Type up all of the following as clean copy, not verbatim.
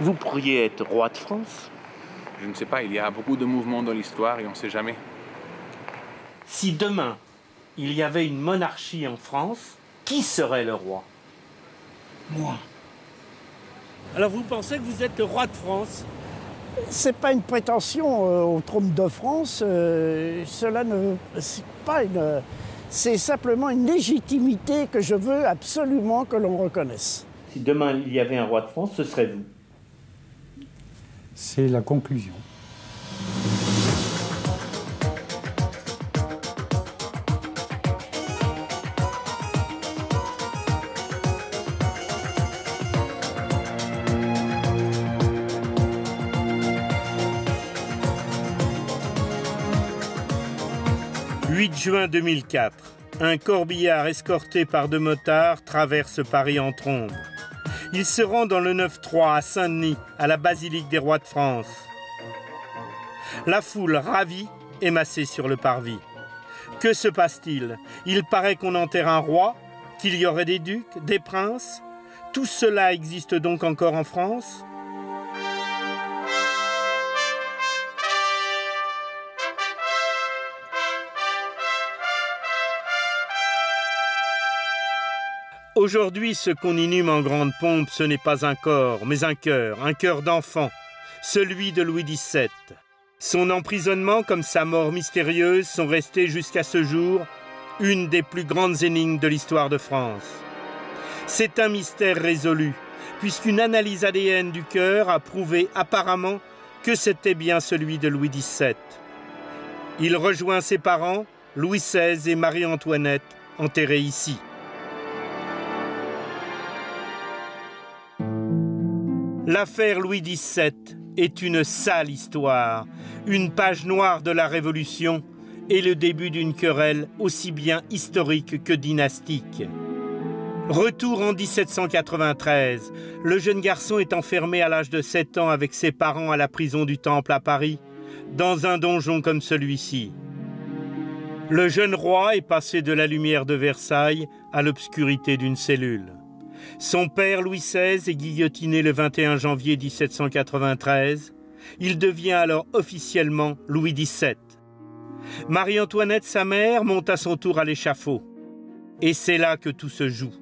Vous pourriez être roi de France? Je ne sais pas, il y a beaucoup de mouvements dans l'histoire et on ne sait jamais. Si demain, il y avait une monarchie en France, qui serait le roi? Moi. Alors vous pensez que vous êtes le roi de France? C'est pas une prétention au trône de France, c'est pas une... C'est simplement une légitimité que je veux absolument que l'on reconnaisse. Si demain il y avait un roi de France, ce serait vous. C'est la conclusion. « 8 juin 2004, un corbillard escorté par deux motards traverse Paris en trombe. Il se rend dans le 9-3 à Saint-Denis, à la basilique des rois de France. La foule ravie est massée sur le parvis. Que se passe-t-il? Il paraît qu'on enterre un roi, qu'il y aurait des ducs, des princes. Tout cela existe donc encore en France? Aujourd'hui, ce qu'on inhume en grande pompe, ce n'est pas un corps, mais un cœur d'enfant, celui de Louis XVII. Son emprisonnement comme sa mort mystérieuse sont restés jusqu'à ce jour une des plus grandes énigmes de l'histoire de France. C'est un mystère résolu, puisqu'une analyse ADN du cœur a prouvé apparemment que c'était bien celui de Louis XVII. Il rejoint ses parents, Louis XVI et Marie-Antoinette, enterrés ici. L'affaire Louis XVII est une sale histoire, une page noire de la Révolution et le début d'une querelle aussi bien historique que dynastique. Retour en 1793, le jeune garçon est enfermé à l'âge de 7 ans avec ses parents à la prison du Temple à Paris, dans un donjon comme celui-ci. Le jeune roi est passé de la lumière de Versailles à l'obscurité d'une cellule. Son père, Louis XVI, est guillotiné le 21 janvier 1793. Il devient alors officiellement Louis XVII. Marie-Antoinette, sa mère, monte à son tour à l'échafaud. Et c'est là que tout se joue.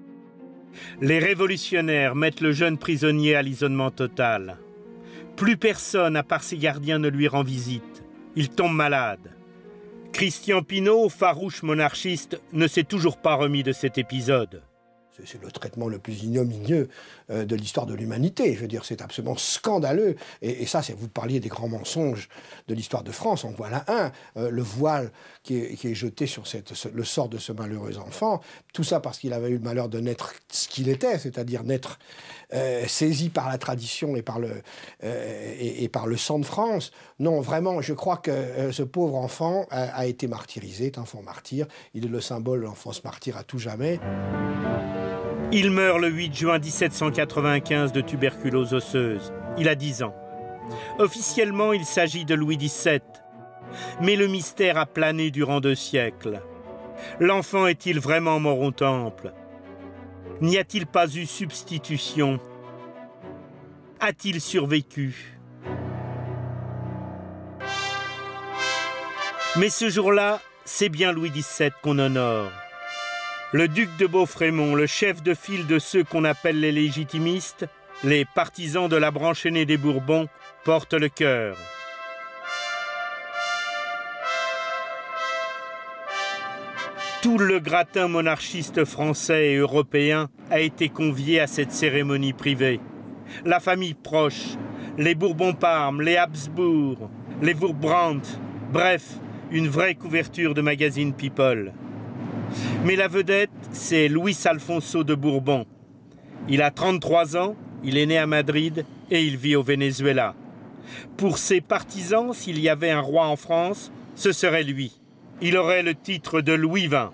Les révolutionnaires mettent le jeune prisonnier à l'isolement total. Plus personne, à part ses gardiens, ne lui rend visite. Il tombe malade. Christian Pinault, farouche monarchiste, ne s'est toujours pas remis de cet épisode. C'est le traitement le plus ignominieux de l'histoire de l'humanité. Je veux dire, c'est absolument scandaleux. Et ça, vous parliez des grands mensonges de l'histoire de France. En voilà un, le voile qui est jeté sur le sort de ce malheureux enfant. Tout ça parce qu'il avait eu le malheur de naître ce qu'il était, c'est-à-dire naître saisi par la tradition et par le sang de France. Non, vraiment, je crois que ce pauvre enfant a été martyrisé, est un enfant martyr. Il est le symbole de l'enfance martyre à tout jamais. Il meurt le 8 juin 1795 de tuberculose osseuse. Il a 10 ans. Officiellement, il s'agit de Louis XVII. Mais le mystère a plané durant 2 siècles. L'enfant est-il vraiment mort au temple? N'y a-t-il pas eu substitution? A-t-il survécu? Mais ce jour-là, c'est bien Louis XVII qu'on honore. Le duc de Beaufrémont, le chef de file de ceux qu'on appelle les légitimistes, les partisans de la branche aînée des Bourbons, porte le cœur. Tout le gratin monarchiste français et européen a été convié à cette cérémonie privée. La famille proche, les Bourbons-Parme, les Habsbourg, les Wurmbrandt, bref, une vraie couverture de magazine People. Mais la vedette, c'est Luis-Alfonso de Bourbon. Il a 33 ans, il est né à Madrid et il vit au Venezuela. Pour ses partisans, s'il y avait un roi en France, ce serait lui. Il aurait le titre de Louis XX.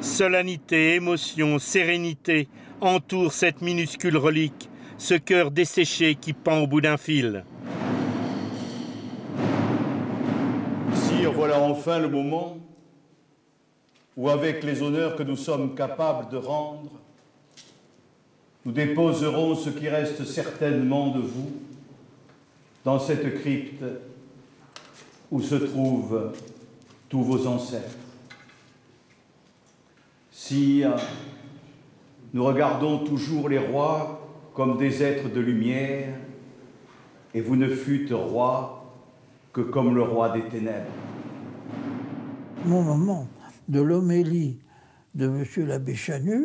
Solennité, émotion, sérénité entourent cette minuscule relique, ce cœur desséché qui pend au bout d'un fil. Si, voilà enfin le moment où, avec les honneurs que nous sommes capables de rendre, Nous déposerons ce qui reste certainement de vous dans cette crypte où se trouvent tous vos ancêtres. Si nous regardons toujours les rois comme des êtres de lumière, et vous ne fûtes roi que comme le roi des ténèbres. Mon moment de l'homélie de M. l'abbé Chanu,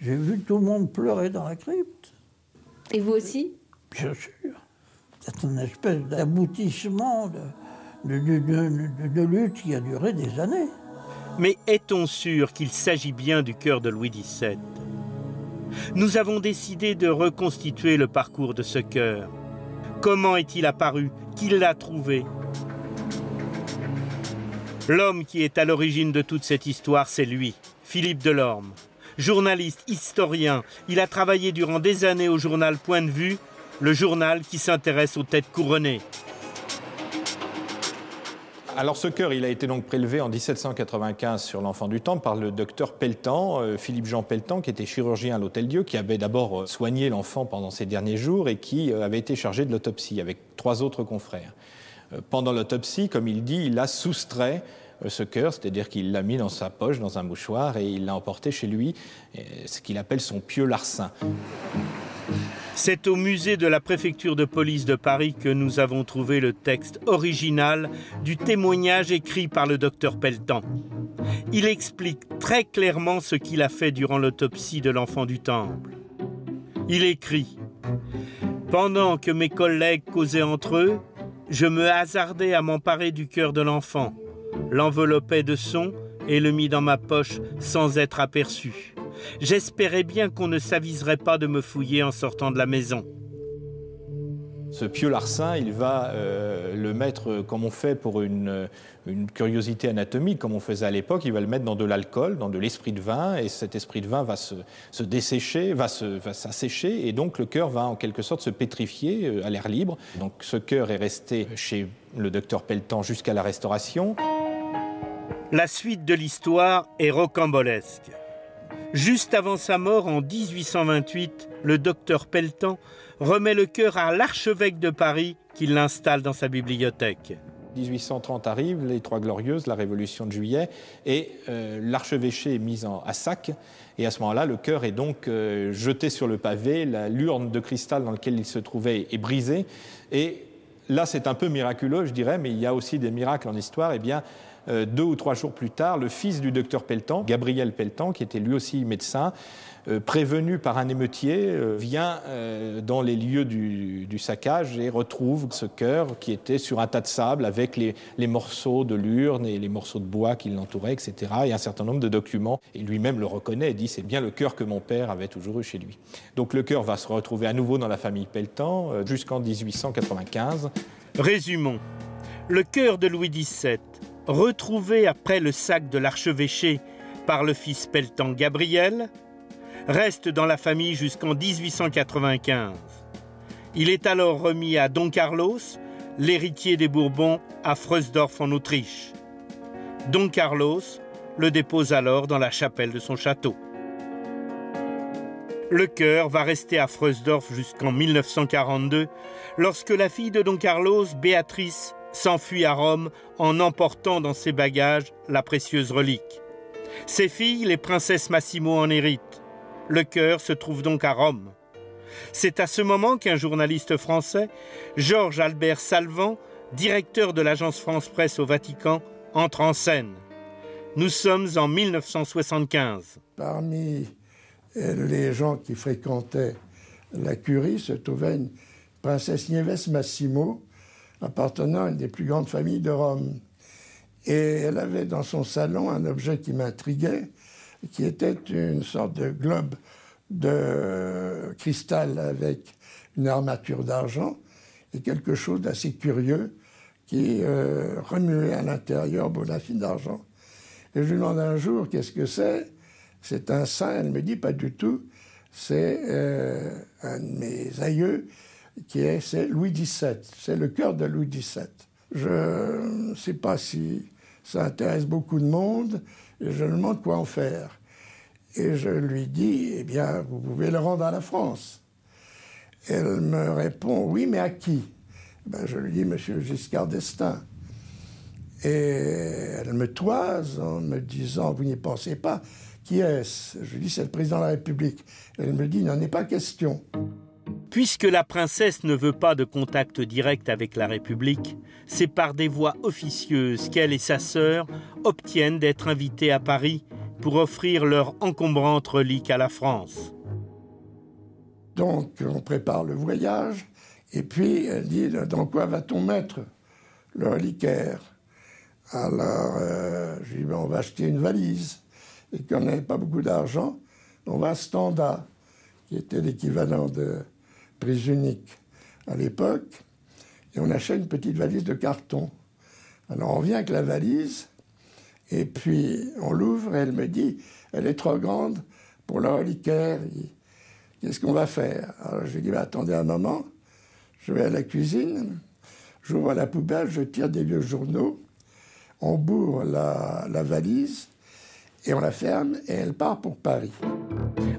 j'ai vu tout le monde pleurer dans la crypte. Et vous aussi? Bien sûr. C'est une espèce d'aboutissement de lutte qui a duré des années. Mais est-on sûr qu'il s'agit bien du cœur de Louis XVII? Nous avons décidé de reconstituer le parcours de ce cœur. Comment est-il apparu? Qui l'a trouvé? L'homme qui est à l'origine de toute cette histoire, c'est lui, Philippe Delorme. Journaliste, historien, il a travaillé durant des années au journal Point de Vue, le journal qui s'intéresse aux têtes couronnées. Alors ce cœur, il a été donc prélevé en 1795 sur l'Enfant du Temple par le docteur Pelletan, Philippe-Jean Pelletan, qui était chirurgien à l'Hôtel-Dieu, qui avait d'abord soigné l'enfant pendant ses derniers jours et qui avait été chargé de l'autopsie avec trois autres confrères. Pendant l'autopsie, comme il dit, il a soustrait ce cœur, c'est-à-dire qu'il l'a mis dans sa poche, dans un mouchoir, et il l'a emporté chez lui, ce qu'il appelle son pieux larcin. C'est au musée de la préfecture de police de Paris que nous avons trouvé le texte original du témoignage écrit par le docteur Pelletan. Il explique très clairement ce qu'il a fait durant l'autopsie de l'Enfant du Temple. Il écrit « Pendant que mes collègues causaient entre eux, je me hasardais à m'emparer du cœur de l'enfant, l'enveloppais de son et le mis dans ma poche sans être aperçu. J'espérais bien qu'on ne s'aviserait pas de me fouiller en sortant de la maison. » Ce pieux larcin, il va le mettre, comme on fait pour une curiosité anatomique, comme on faisait à l'époque, il va le mettre dans de l'alcool, dans de l'esprit de vin, et cet esprit de vin va se dessécher, va s'assécher, et donc le cœur va en quelque sorte se pétrifier à l'air libre. Donc ce cœur est resté chez le docteur Pelletan jusqu'à la Restauration. La suite de l'histoire est rocambolesque. Juste avant sa mort, en 1828, le docteur Pelletan remet le cœur à l'archevêque de Paris qui l'installe dans sa bibliothèque. 1830 arrive, les Trois Glorieuses, la Révolution de Juillet, et l'archevêché est mis à sac. Et à ce moment-là, le cœur est donc jeté sur le pavé, la l'urne de cristal dans laquelle il se trouvait est brisée. Et là, c'est un peu miraculeux, je dirais, mais il y a aussi des miracles en histoire. Eh bien, deux ou trois jours plus tard, le fils du docteur Pelletan, Gabriel Pelletan, qui était lui aussi médecin, prévenu par un émeutier, vient dans les lieux du saccage et retrouve ce cœur qui était sur un tas de sable avec les morceaux de l'urne et les morceaux de bois qui l'entouraient, etc. et un certain nombre de documents. Et lui-même le reconnaît et dit « c'est bien le cœur que mon père avait toujours eu chez lui ». Donc le cœur va se retrouver à nouveau dans la famille Pelletan jusqu'en 1895. Résumons, le cœur de Louis XVII, retrouvé après le sac de l'archevêché par le fils Pelletan Gabriel, reste dans la famille jusqu'en 1895. Il est alors remis à Don Carlos, l'héritier des Bourbons, à Freusdorf en Autriche. Don Carlos le dépose alors dans la chapelle de son château. Le cœur va rester à Freusdorf jusqu'en 1942, lorsque la fille de Don Carlos, Béatrice, s'enfuit à Rome en emportant dans ses bagages la précieuse relique. Ses filles, les princesses Massimo, en héritent. Le cœur se trouve donc à Rome. C'est à ce moment qu'un journaliste français, Georges Albert Salvant, directeur de l'agence France-Presse au Vatican, entre en scène. Nous sommes en 1975. Parmi les gens qui fréquentaient la curie se trouvait une princesse Nieves Massimo, appartenant à une des plus grandes familles de Rome. Et elle avait dans son salon un objet qui m'intriguait, qui était une sorte de globe de cristal avec une armature d'argent et quelque chose d'assez curieux qui remuait à l'intérieur la fille d'argent. Et je lui demande un jour, qu'est-ce que c'est? C'est un saint. Elle me dit, pas du tout, c'est un de mes aïeux, c'est Louis XVII, c'est le cœur de Louis XVII. Je ne sais pas si ça intéresse beaucoup de monde, et je me demande quoi en faire. Et je lui dis, eh bien, vous pouvez le rendre à la France. Elle me répond, oui, mais à qui? Ben, je lui dis, monsieur Giscard d'Estaing. Et elle me toise en me disant, vous n'y pensez pas, qui est-ce? Je lui dis, c'est le président de la République. Elle me dit, il n'en est pas question. Puisque la princesse ne veut pas de contact direct avec la République, c'est par des voies officieuses qu'elle et sa sœur obtiennent d'être invitées à Paris pour offrir leur encombrante relique à la France. Donc on prépare le voyage, et puis elle dit, dans quoi va-t-on mettre le reliquaire? Alors, je lui dis, ben, on va acheter une valise. Et comme on n'avait pas beaucoup d'argent, on va à Stenda, qui était l'équivalent de prise unique à l'époque. Et on achète une petite valise de carton. Alors, on vient avec la valise, et puis on l'ouvre, et elle me dit, elle est trop grande pour le reliquaire. Qu'est-ce qu'on va faire? Alors, je lui dis, ben, attendez un moment, je vais à la cuisine, j'ouvre la poubelle, je tire des vieux journaux, on bourre la valise et on la ferme et elle part pour Paris.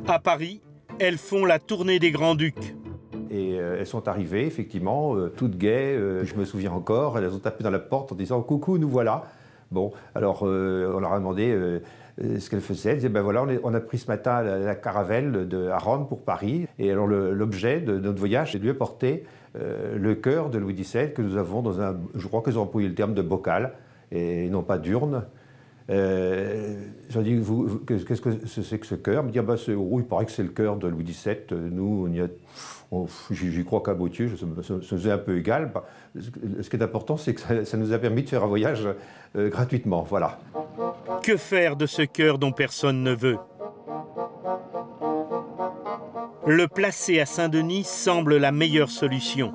À Paris, elles font la tournée des Grands-Ducs. Et elles sont arrivées, effectivement, toutes gaies, je me souviens encore, elles ont tapé dans la porte en disant « Coucou, nous voilà ». Bon, alors on leur a demandé ce qu'elles faisaient. Elles disaient « Ben voilà, on a pris ce matin la caravelle à Rome pour Paris. » Et alors l'objet de notre voyage, c'est de lui apporter le cœur de Louis XVII que nous avons dans un, je crois qu'ils ont employé le terme de bocal, et non pas d'urne. J'ai dit, qu'est-ce que c'est que ce cœur? Me dire, bah, oh, il paraît que c'est le cœur de Louis XVII. Nous, j'y crois qu'à Bautieux, ça nous est un peu égal. Bah, ce qui est important, c'est que ça nous a permis de faire un voyage gratuitement. Voilà. Que faire de ce cœur dont personne ne veut? Le placer à Saint-Denis semble la meilleure solution.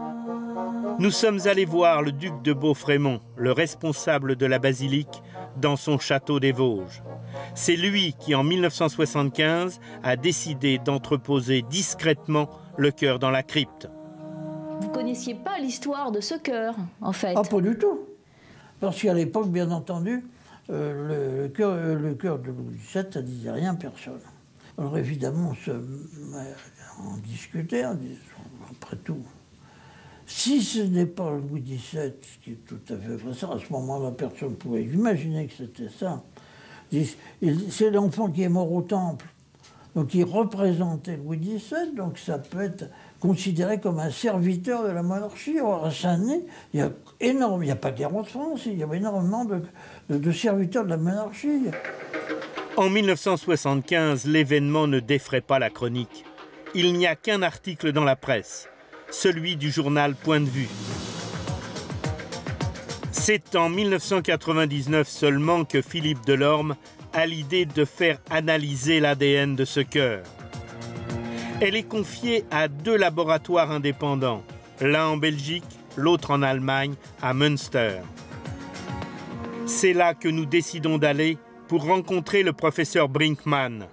Nous sommes allés voir le duc de Beaufrémont, le responsable de la basilique, dans son château des Vosges. C'est lui qui, en 1975, a décidé d'entreposer discrètement le cœur dans la crypte. Vous ne connaissiez pas l'histoire de ce cœur, en fait? Ah, pas du tout. Parce qu'à l'époque, bien entendu, le cœur de Louis VII, ça ne disait rien à personne. Alors évidemment, on discutait, on disait, après tout, si ce n'est pas Louis XVII, ce qui est tout à fait vrai, à ce moment-là, personne ne pouvait imaginer que c'était ça. C'est l'enfant qui est mort au Temple, donc il représentait Louis XVII, donc ça peut être considéré comme un serviteur de la monarchie. Or, à Saint-Denis, il n'y a pas guerre en France, il y avait énormément de serviteurs de la monarchie. En 1975, l'événement ne défraie pas la chronique. Il n'y a qu'un article dans la presse, celui du journal Point de Vue. C'est en 1999 seulement que Philippe Delorme a l'idée de faire analyser l'ADN de ce cœur. Elle est confiée à deux laboratoires indépendants, l'un en Belgique, l'autre en Allemagne, à Münster. C'est là que nous décidons d'aller pour rencontrer le professeur Brinkmann.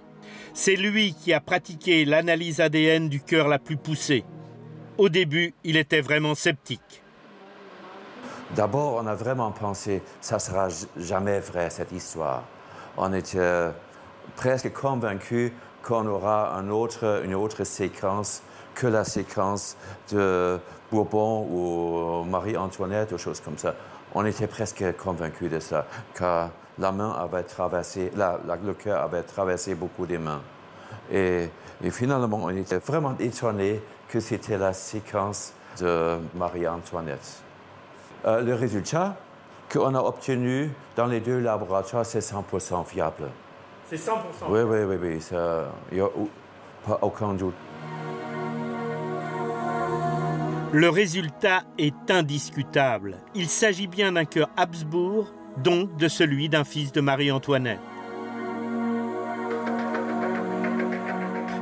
C'est lui qui a pratiqué l'analyse ADN du cœur la plus poussée. Au début, il était vraiment sceptique. D'abord, on a vraiment pensé, ça ne sera jamais vrai, cette histoire. On était presque convaincus qu'on aura une autre séquence que la séquence de Bourbon ou Marie-Antoinette ou choses comme ça. On était presque convaincus de ça, car la main avait traversé, le cœur avait traversé beaucoup des mains. Et finalement, on était vraiment étonnés que c'était la séquence de Marie-Antoinette. Le résultat qu'on a obtenu dans les deux laboratoires, c'est 100% fiable. C'est 100%? Oui, oui, oui, oui, il n'y a pas aucun doute. Le résultat est indiscutable. Il s'agit bien d'un cœur Habsbourg, donc de celui d'un fils de Marie-Antoinette.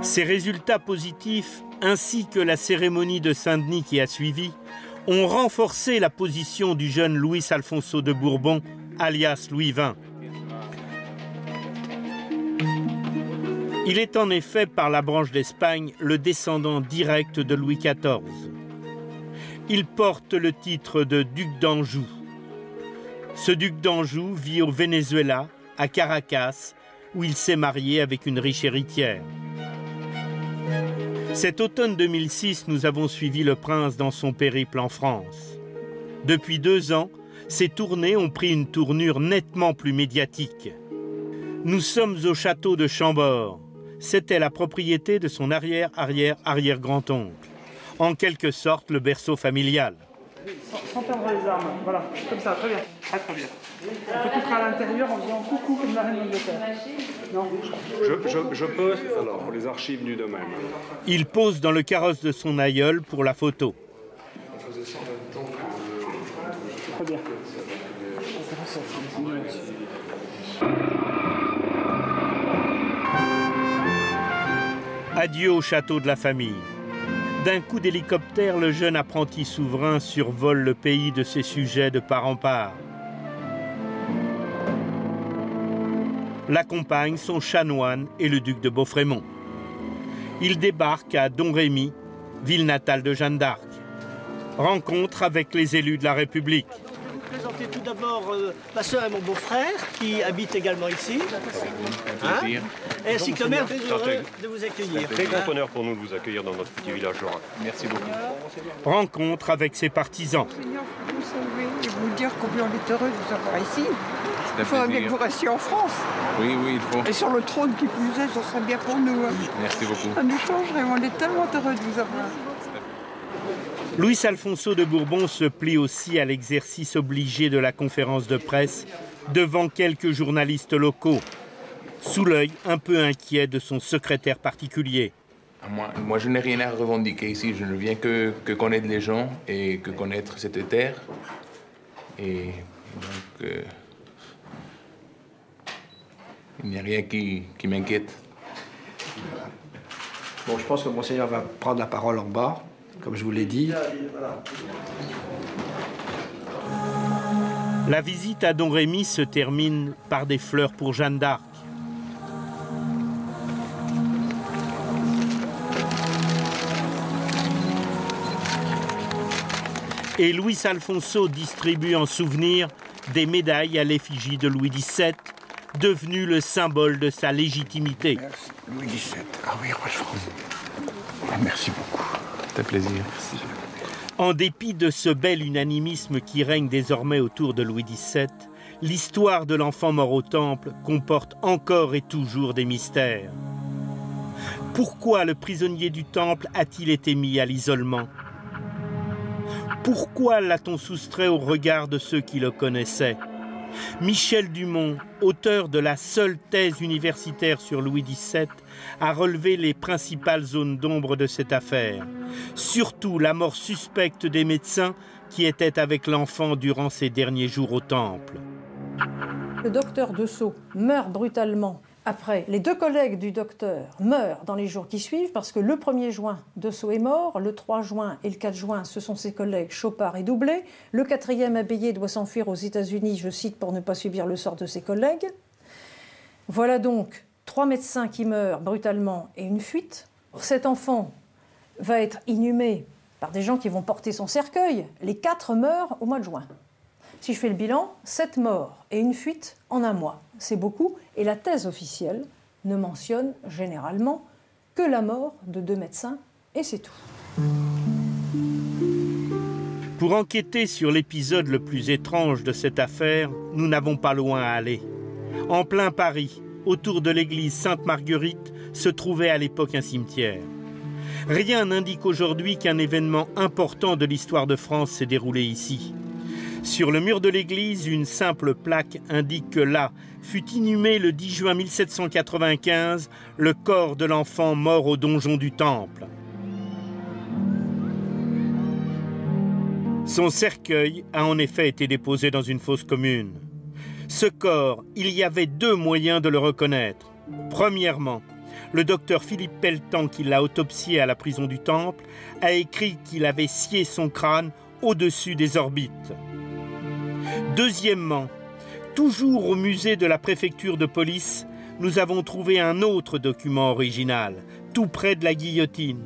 Ces résultats positifs, ainsi que la cérémonie de Saint-Denis qui a suivi, ont renforcé la position du jeune Louis-Alfonso de Bourbon, alias Louis XX. Il est en effet, par la branche d'Espagne, le descendant direct de Louis XIV. Il porte le titre de duc d'Anjou. Ce duc d'Anjou vit au Venezuela, à Caracas, où il s'est marié avec une riche héritière. Cet automne 2006, nous avons suivi le prince dans son périple en France. Depuis 2 ans, ces tournées ont pris une tournure nettement plus médiatique. Nous sommes au château de Chambord. C'était la propriété de son arrière-arrière-arrière-grand-oncle. En quelque sorte, le berceau familial. Sans perdre les armes, voilà, comme ça, très bien. Ah, très bien. On peut couper à l'intérieur en faisant coucou comme la reine d'Angleterre. Non, je pose alors pour les archives du domaine. Il pose dans le carrosse de son aïeul pour la photo. On faisait ça en même temps que... Très bien. Adieu au château de la famille. D'un coup d'hélicoptère, le jeune apprenti souverain survole le pays de ses sujets de part en part. L'accompagnent son chanoine et le duc de Beaufrémont. Il débarque à Domrémy, ville natale de Jeanne d'Arc. Rencontre avec les élus de la République. Je vais vous présenter tout d'abord ma soeur et mon beau-frère qui habitent également ici. Hein, et ainsi que le maire, très heureux de vous accueillir. C'est un grand honneur pour nous de vous accueillir dans notre petit village rural. Merci beaucoup. Rencontre avec ses partisans. Seigneur, vous savez, je vais vous dire combien on est heureux de vous avoir ici. Il faudrait bien que vous restiez en France. Oui, oui, il faut. Et sur le trône qui plus est, ça serait bien pour nous. Hein. Merci beaucoup. Ça nous changerait, on est tellement heureux de vous avoir. Luis Alfonso de Bourbon se plie aussi à l'exercice obligé de la conférence de presse devant quelques journalistes locaux, sous l'œil un peu inquiet de son secrétaire particulier. Moi, je n'ai rien à revendiquer ici. Je ne viens que connaître les gens et que connaître cette terre. Et donc... il n'y a rien qui m'inquiète. Bon, je pense que Monseigneur va prendre la parole en bas, comme je vous l'ai dit. La visite à Domrémy se termine par des fleurs pour Jeanne d'Arc. Et Luis Alfonso distribue en souvenir des médailles à l'effigie de Louis XVII, devenu le symbole de sa légitimité. Merci. Louis XVII. Ah oui, roi de France. Merci beaucoup. C'était un plaisir. Merci. En dépit de ce bel unanimisme qui règne désormais autour de Louis XVII, l'histoire de l'enfant mort au Temple comporte encore et toujours des mystères. Pourquoi le prisonnier du Temple a-t-il été mis à l'isolement? Pourquoi l'a-t-on soustrait au regard de ceux qui le connaissaient? Michel Dumont, auteur de la seule thèse universitaire sur Louis XVII, a relevé les principales zones d'ombre de cette affaire. Surtout la mort suspecte des médecins qui étaient avec l'enfant durant ses derniers jours au Temple. Le docteur Dessau meurt brutalement. Après, les 2 collègues du docteur meurent dans les jours qui suivent parce que le 1er juin, Dessau est mort. Le 3 juin et le 4 juin, ce sont ses collègues Chopard et Doublé. Le 4e Abéillé doit s'enfuir aux États-Unis, je cite, pour ne pas subir le sort de ses collègues. Voilà donc 3 médecins qui meurent brutalement et une fuite. Cet enfant va être inhumé par des gens qui vont porter son cercueil. Les 4 meurent au mois de juin. Si je fais le bilan, 7 morts et une fuite en 1 mois. C'est beaucoup, et la thèse officielle ne mentionne généralement que la mort de 2 médecins, et c'est tout. Pour enquêter sur l'épisode le plus étrange de cette affaire, nous n'avons pas loin à aller. En plein Paris, autour de l'église Sainte-Marguerite, se trouvait à l'époque un cimetière. Rien n'indique aujourd'hui qu'un événement important de l'histoire de France s'est déroulé ici. Sur le mur de l'église, une simple plaque indique que là fut inhumé le 10 juin 1795 le corps de l'enfant mort au donjon du Temple. Son cercueil a en effet été déposé dans une fosse commune. Ce corps, il y avait 2 moyens de le reconnaître. Premièrement, le docteur Philippe Pelletan, qui l'a autopsié à la prison du Temple, a écrit qu'il avait scié son crâne au-dessus des orbites. Deuxièmement, toujours au musée de la préfecture de police, nous avons trouvé un autre document original, tout près de la guillotine.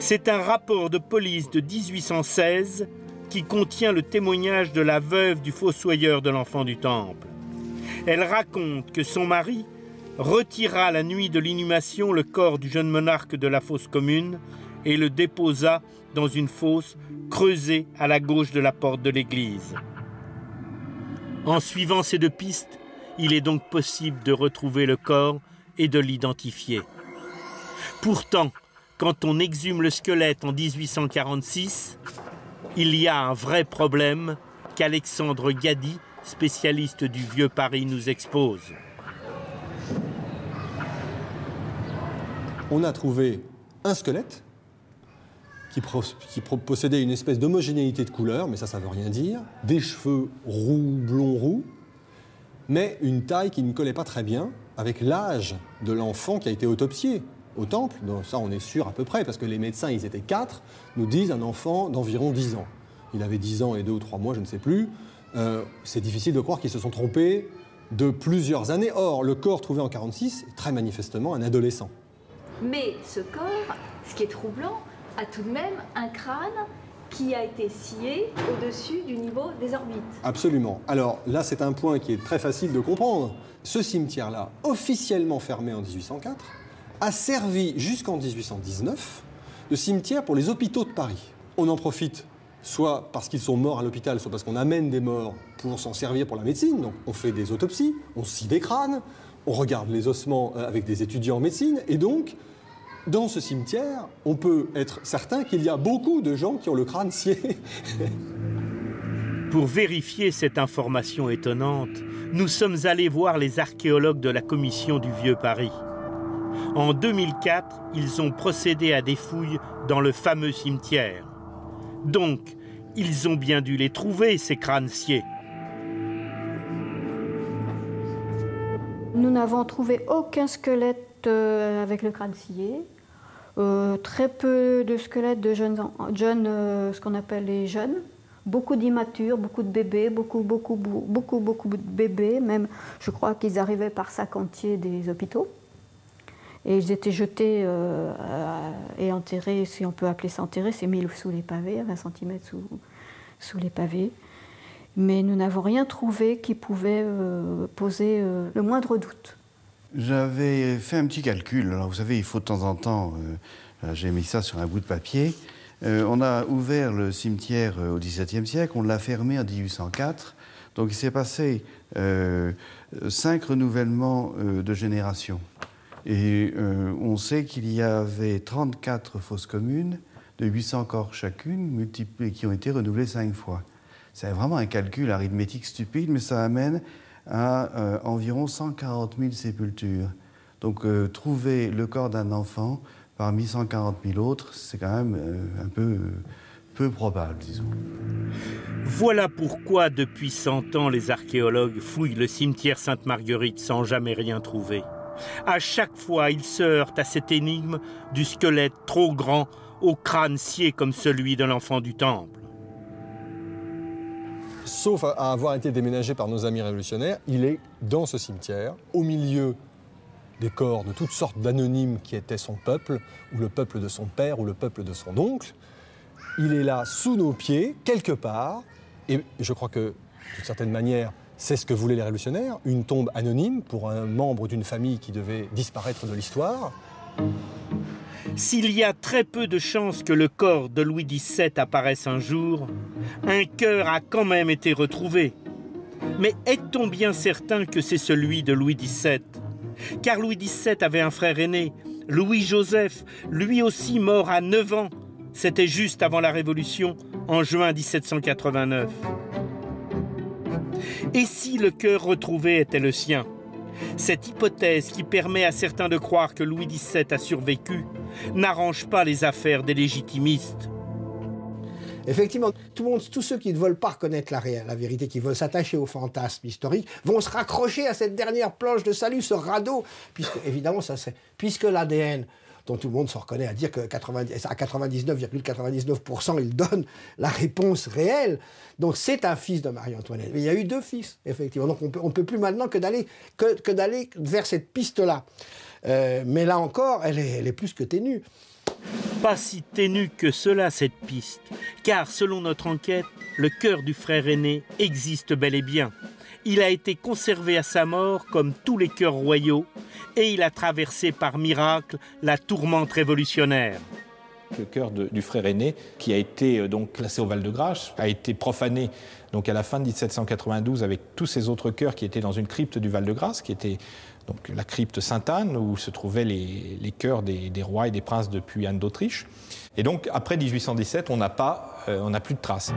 C'est un rapport de police de 1816 qui contient le témoignage de la veuve du fossoyeur de l'enfant du Temple. Elle raconte que son mari, retira la nuit de l'inhumation le corps du jeune monarque de la fosse commune et le déposa dans une fosse creusée à la gauche de la porte de l'église. En suivant ces deux pistes, il est donc possible de retrouver le corps et de l'identifier. Pourtant, quand on exhume le squelette en 1846, il y a un vrai problème qu'Alexandre Gaddy, spécialiste du vieux Paris, nous expose. On a trouvé un squelette qui possédait une espèce d'homogénéité de couleur, mais ça veut rien dire, des cheveux roux, blond roux, mais une taille qui ne collait pas très bien avec l'âge de l'enfant qui a été autopsié au temple. Donc ça, on est sûr à peu près, parce que les médecins, ils étaient 4, nous disent un enfant d'environ 10 ans. Il avait 10 ans et 2 ou 3 mois, je ne sais plus. C'est difficile de croire qu'ils se sont trompés de plusieurs années. Or, le corps trouvé en 1946 est très manifestement un adolescent. Mais ce corps, ce qui est troublant, a tout de même un crâne qui a été scié au-dessus du niveau des orbites. Absolument. Alors là, c'est un point qui est très facile de comprendre. Ce cimetière-là, officiellement fermé en 1804, a servi jusqu'en 1819 de cimetière pour les hôpitaux de Paris. On en profite soit parce qu'ils sont morts à l'hôpital, soit parce qu'on amène des morts pour s'en servir pour la médecine. Donc on fait des autopsies, on scie des crânes, on regarde les ossements avec des étudiants en médecine. Et donc, dans ce cimetière, on peut être certain qu'il y a beaucoup de gens qui ont le crâne scié. Pour vérifier cette information étonnante, nous sommes allés voir les archéologues de la commission du Vieux Paris. En 2004, ils ont procédé à des fouilles dans le fameux cimetière. Donc, ils ont bien dû les trouver, ces crânes sciés. Nous n'avons trouvé aucun squelette avec le crâne scié. Très peu de squelettes de jeunes, ce qu'on appelle les jeunes. Beaucoup d'immatures, beaucoup de bébés, beaucoup de bébés. Même, je crois qu'ils arrivaient par sac entier des hôpitaux. Et ils étaient jetés et enterrés, si on peut appeler ça enterrés, c'est mis sous les pavés, à 20 cm sous les pavés. Mais nous n'avons rien trouvé qui pouvait poser le moindre doute. J'avais fait un petit calcul. Alors vous savez, il faut de temps en temps, j'ai mis ça sur un bout de papier. On a ouvert le cimetière au XVIIe siècle, on l'a fermé en 1804. Donc il s'est passé 5 renouvellements de génération. Et on sait qu'il y avait 34 fosses communes de 800 corps chacune, qui ont été renouvelés 5 fois. C'est vraiment un calcul arithmétique stupide, mais ça amène à environ 140 000 sépultures. Donc trouver le corps d'un enfant parmi 140 000 autres, c'est quand même un peu probable, disons. Voilà pourquoi, depuis 100 ans, les archéologues fouillent le cimetière Sainte-Marguerite sans jamais rien trouver. À chaque fois, il se heurte à cette énigme du squelette trop grand au crâne scié comme celui de l'enfant du temple. Sauf à avoir été déménagé par nos amis révolutionnaires, il est dans ce cimetière, au milieu des corps de toutes sortes d'anonymes qui étaient son peuple, ou le peuple de son père, ou le peuple de son oncle. Il est là, sous nos pieds, quelque part, et je crois que, d'une certaine manière, c'est ce que voulaient les révolutionnaires, une tombe anonyme pour un membre d'une famille qui devait disparaître de l'histoire. S'il y a très peu de chances que le corps de Louis XVII apparaisse un jour, un cœur a quand même été retrouvé. Mais est-on bien certain que c'est celui de Louis XVII? Car Louis XVII avait un frère aîné, Louis-Joseph, lui aussi mort à 9 ans. C'était juste avant la Révolution, en juin 1789. Et si le cœur retrouvé était le sien? Cette hypothèse qui permet à certains de croire que Louis XVII a survécu n'arrange pas les affaires des légitimistes. Effectivement, tous ceux qui ne veulent pas reconnaître la vérité, qui veulent s'attacher au fantasme historique, vont se raccrocher à cette dernière planche de salut, ce radeau, puisque, évidemment, puisque l'ADN, dont tout le monde se reconnaît à dire que à 99,99 % il donne la réponse réelle. Donc c'est un fils de Marie-Antoinette. Mais il y a eu 2 fils, effectivement. Donc on ne peut plus maintenant que d'aller vers cette piste-là. Mais là encore, elle est plus que ténue. Pas si ténue que cela, cette piste. Car selon notre enquête, le cœur du frère aîné existe bel et bien. Il a été conservé à sa mort comme tous les cœurs royaux et il a traversé par miracle la tourmente révolutionnaire. Le cœur du frère aîné, qui a été donc placé au Val-de-Grâce, a été profané donc à la fin de 1792 avec tous ces autres cœurs qui étaient dans une crypte du Val-de-Grâce, qui était donc la crypte Sainte-Anne, où se trouvaient les cœurs des rois et des princes depuis Anne d'Autriche. Et donc après 1817, on n'a plus de traces.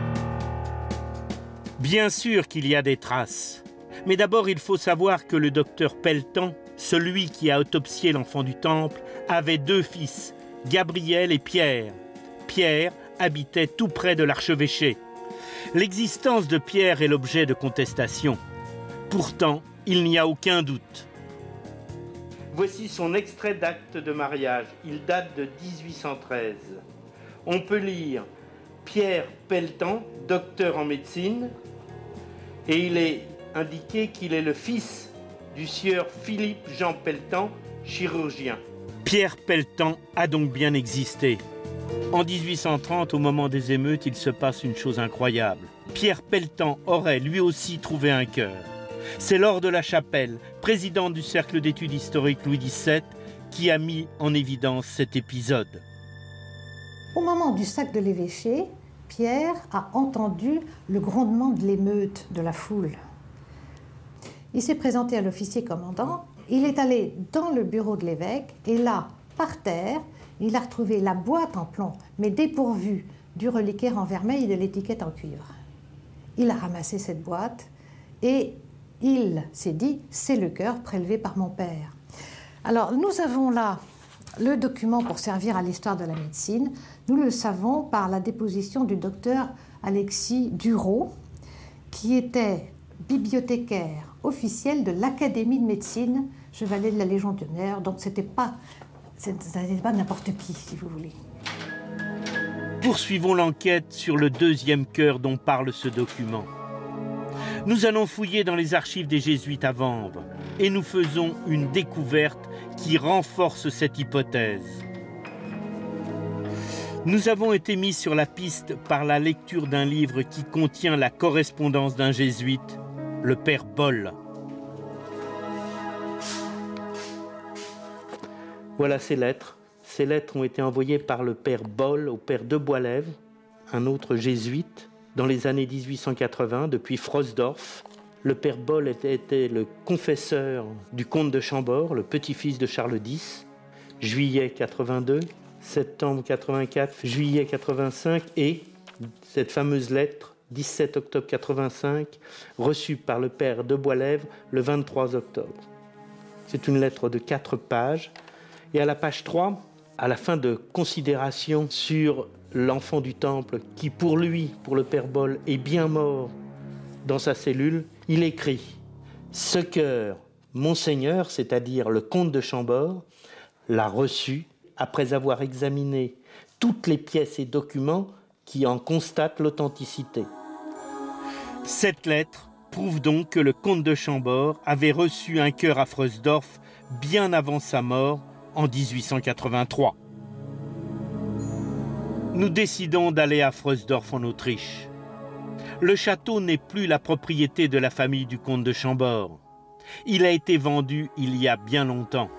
Bien sûr qu'il y a des traces, mais d'abord il faut savoir que le docteur Pelletan, celui qui a autopsié l'enfant du Temple, avait deux fils, Gabriel et Pierre. Pierre habitait tout près de l'archevêché. L'existence de Pierre est l'objet de contestations. Pourtant, il n'y a aucun doute. Voici son extrait d'acte de mariage. Il date de 1813. On peut lire Pierre Pelletan, docteur en médecine, et il est indiqué qu'il est le fils du sieur Philippe-Jean Pelletan, chirurgien. Pierre Pelletan a donc bien existé. En 1830, au moment des émeutes, il se passe une chose incroyable. Pierre Pelletan aurait lui aussi trouvé un cœur. C'est Laure de la Chapelle, présidente du Cercle d'études historiques Louis XVII, qui a mis en évidence cet épisode. Au moment du sac de l'évêché, Pierre a entendu le grondement de l'émeute, de la foule. Il s'est présenté à l'officier commandant. Il est allé dans le bureau de l'évêque et là, par terre, il a retrouvé la boîte en plomb, mais dépourvue du reliquaire en vermeil et de l'étiquette en cuivre. Il a ramassé cette boîte et il s'est dit « c'est le cœur prélevé par mon père ». Alors nous avons là le document pour servir à l'histoire de la médecine. Nous le savons par la déposition du docteur Alexis Dureau, qui était bibliothécaire officiel de l'Académie de médecine, chevalier de la Légion d'honneur, donc c'était pas n'importe qui, si vous voulez. Poursuivons l'enquête sur le deuxième cœur dont parle ce document. Nous allons fouiller dans les archives des jésuites à Vanves et nous faisons une découverte qui renforce cette hypothèse. Nous avons été mis sur la piste par la lecture d'un livre qui contient la correspondance d'un jésuite, le père Boll. Voilà ces lettres. Ces lettres ont été envoyées par le père Boll au père de Boislève, un autre jésuite, dans les années 1880, depuis Frosdorf. Le père Boll était le confesseur du comte de Chambord, le petit-fils de Charles X, juillet 82, septembre 84, juillet 85, et cette fameuse lettre 17 octobre 85, reçu par le père de Boislève le 23 octobre. C'est une lettre de 4 pages. Et à la page 3, à la fin de considération sur l'enfant du Temple, qui pour lui, pour le père Boll, est bien mort dans sa cellule, il écrit « Ce cœur, monseigneur, c'est-à-dire le comte de Chambord, l'a reçu après avoir examiné toutes les pièces et documents qui en constatent l'authenticité. » Cette lettre prouve donc que le comte de Chambord avait reçu un cœur à Frösdorf bien avant sa mort, en 1883. Nous décidons d'aller à Frösdorf en Autriche. Le château n'est plus la propriété de la famille du comte de Chambord. Il a été vendu il y a bien longtemps.